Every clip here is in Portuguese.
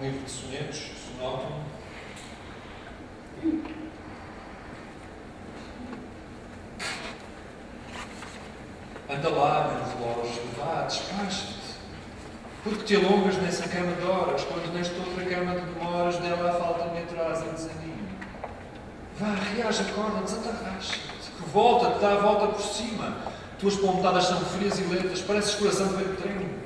umie wysunięć sunatu. And alaves louros privados, pastas. Porque te alongas nessa cama de horas, quando nesta outra cama de demoras, dela a falta me atrás em desanimo. Vá, reage, acorda, desatarracha-te, revolta-te, dá a volta por cima. Tuas pontadas são frias e lentas, pareces coração de velho trem.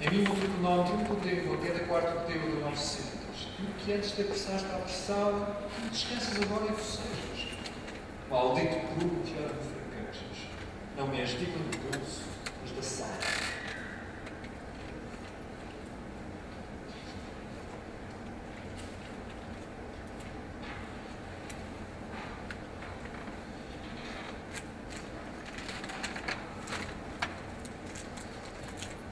Em mim, o tribunal de um podevo, até da quarta podevo de 900. E o que antes te apressaste a apressá-la, não te esqueças agora e forcejas. Maldito prumo que era de fraquejas. Não me és digno do bolso, mas da sala.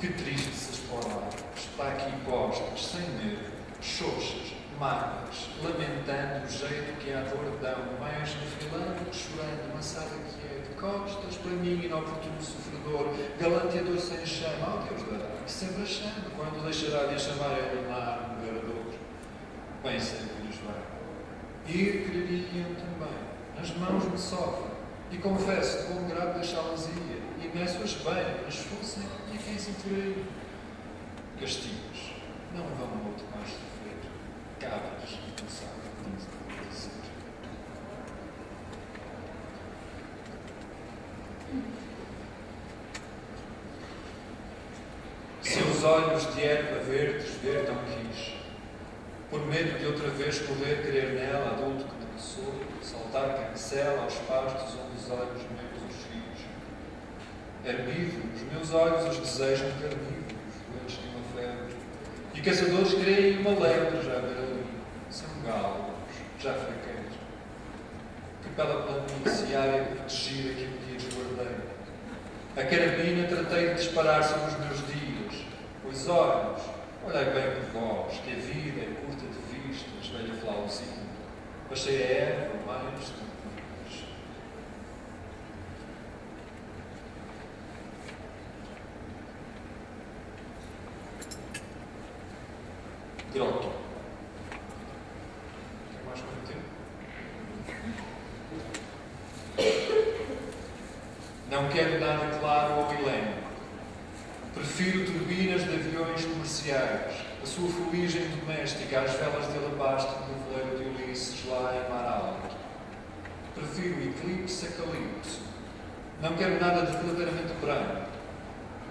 Que triste essas palavras, está aqui postas, sem nervo, xoxas, magras, lamentando o jeito que a dor dão, mais refilando, chorando, amassada que é, de costas para mim, inoportuno sofredor, galanteador sem chama, ó Deus dará, que sempre a chama, quando deixará de a chamar é lunar, moverador. Bem sei que lhes vai. E queriam também, nas mãos me sofrem, e confesso, com grave deixá-las ia, e meço-as bem, mas fossem, e quem se entrei? Castigos, não vão muito mais sofrer, cabras, e não sabem o que vão dizer. Seus olhos de erva verdes ver não quis, por medo de outra vez poder querer nela, adulto que não sou, saltar cancela aos pastos onde os olhos meus os fios. Herbívoro, os meus olhos os desejam carnívoros, doentes de uma febre. E caçadores creem uma lebre já verão. São galgos, já fraquejam. Que pela planície área protegida que um dia desguardei. A carabina tratei de disparar sobre os meus dias. Pois olhos, olhei bem por vós, que a vida é curta de vistas, velha flauzinha. Baixei a erva mais do Grotto. Tem mais quanto tempo? Não quero nada claro ao milênio. Prefiro turbinas de aviões comerciais, a sua fuligem doméstica às velas de alabastro do veleiro de Ulisses lá em Mar Alto. Prefiro eclipse a calipso. Não quero nada de verdadeiramente branco.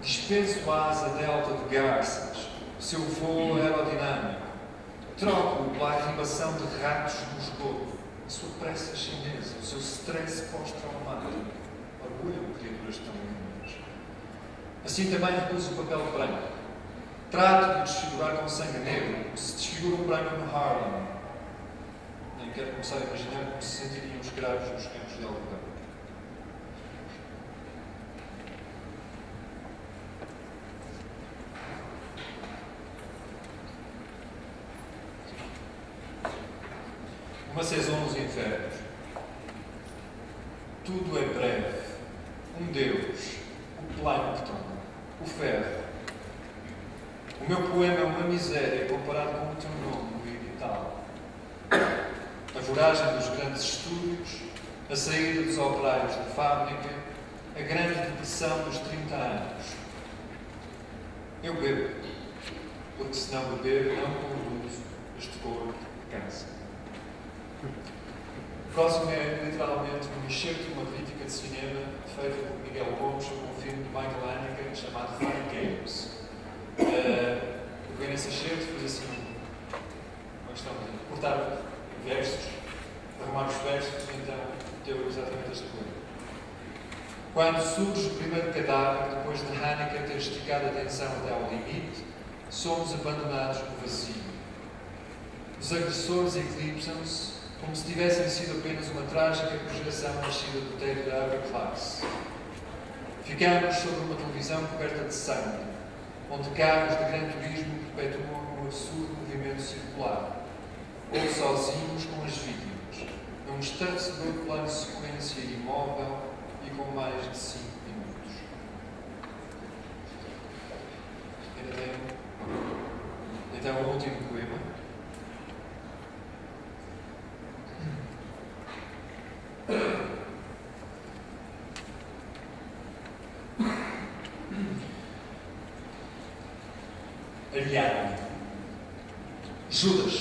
Dispenso a asa delta de garças. Seu voo aerodinâmico, troco-o pela arribação de ratos no esgoto, a sua pressa chinesa, o seu stress pós-traumático, orgulho-me criaturas tão lindas. Assim também recuso o papel branco, trato de desfigurar com sangue negro, que se desfigura um branco no Harlem. Nem quero começar a imaginar como se sentiriam os graves nos campos de algodão. Uma saison nos infernos. Tudo é breve. Um Deus, o plâncton, o ferro. O meu poema é uma miséria comparado com o teu nome, o edital. A voragem dos grandes estúdios, a saída dos operários da fábrica, a grande depressão dos 30 anos. Eu bebo, porque se não beber, não conduzo este corpo de câncer. O próximo é, literalmente, um enxerto de uma crítica de cinema feita por Miguel Gomes sobre um filme de Michael Haneke chamado Fun Games. Eu ganhei esse enxerto, fiz assim uma questão de cortar versos, arrumar os versos, então deu exatamente esta coisa. Quando surge o primeiro cadáver, depois de Haneke ter esticado a tensão até ao limite, somos abandonados no vazio. Os agressores eclipsam-se como se tivessem sido apenas uma trágica projeção nascida do tédio da Upper Class. Ficamos sobre uma televisão coberta de sangue, onde carros de grande turismo perpetuam um absurdo movimento circular, ou sozinhos com as vítimas, num estancedor plano de sequência imóvel e com mais de 5 minutos. Então, o último Dziękuję bardzo. Eliane, Judas,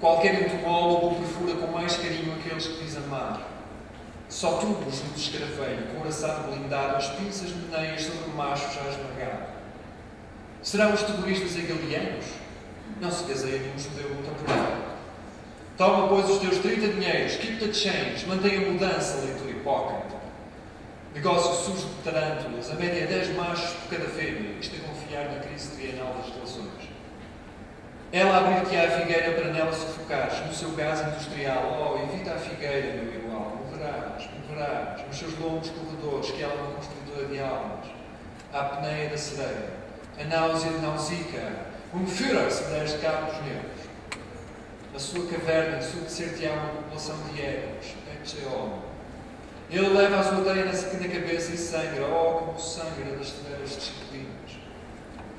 qualquer antropólogo perfura com mais carinho aqueles que diz amar. Só tu, bruxo de escaravelho, coração blindado, as pinças meneias sobre o macho já esmagado. Serão os terroristas hegelianos? Não se caseia nenhum judeu contemporâneo. Toma, pois, os teus 30 dinheiros, keep the change, mantém a mudança, leitor hipócrita. Negócio sujo de tarântulas, a média 10 machos por cada fêmea, isto a confiar na crise trienal das relações. Ela abrir-te a figueira para nela sufocares, no seu gás industrial, oh, evita a figueira, meu igual, morrerás, morrerás, nos seus longos corredores, que ela é uma construtora de almas, a apneia da sereia, a náusea de Nausica, um Führer se deres de cabos negros. A sua caverna subdecer-te-á uma população de egos, Ecceomo. Ele leva a sua teia na cabeça e sangra, oh, como sangra das severas disciplinas.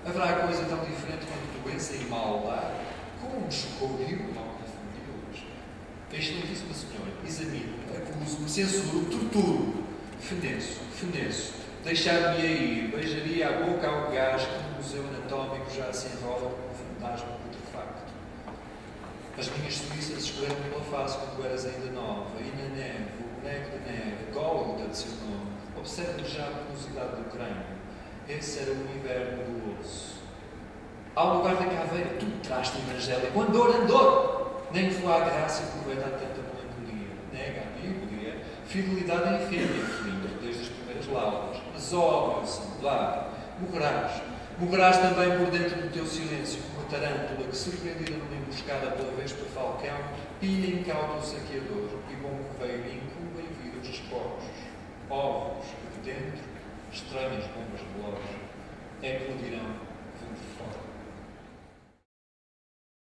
Haverá coisa tão diferente quanto doença e mau lar? Como me chocou o rio mal confundiu-as? Este não disse uma senhora, examino, acuso-me, censuro, torturo, feneço, feneço, deixar-me ir, beijaria a boca ao gás que no Museu Anatómico já se enrola como um fantasma putrefacto. As minhas suíças escolheram-me pela face quando eras ainda nova, e na neve, o boneco da neve, Gólgota de seu nome, observa-me já a penosidade do crânio. Esse era o inverno do osso. Ao lugar da caveira, tu traste o evangelho, e quando andor, nem foi a graça e aproveita a tanta melancolia. Nega a melancolia, fidelidade à infêmea, filho, desde as primeiras laudas. Mas, ó, singular, morrerás. Morrerás também por dentro do teu silêncio, como a tarântula que, surpreendida numa emboscada pela vez por Falcão, pilha incauto o saqueador e, bom coveiro, incuba em vida os despojos, ovos que de dentro, estranhas bombas de loja, eclodirão, vão de fora.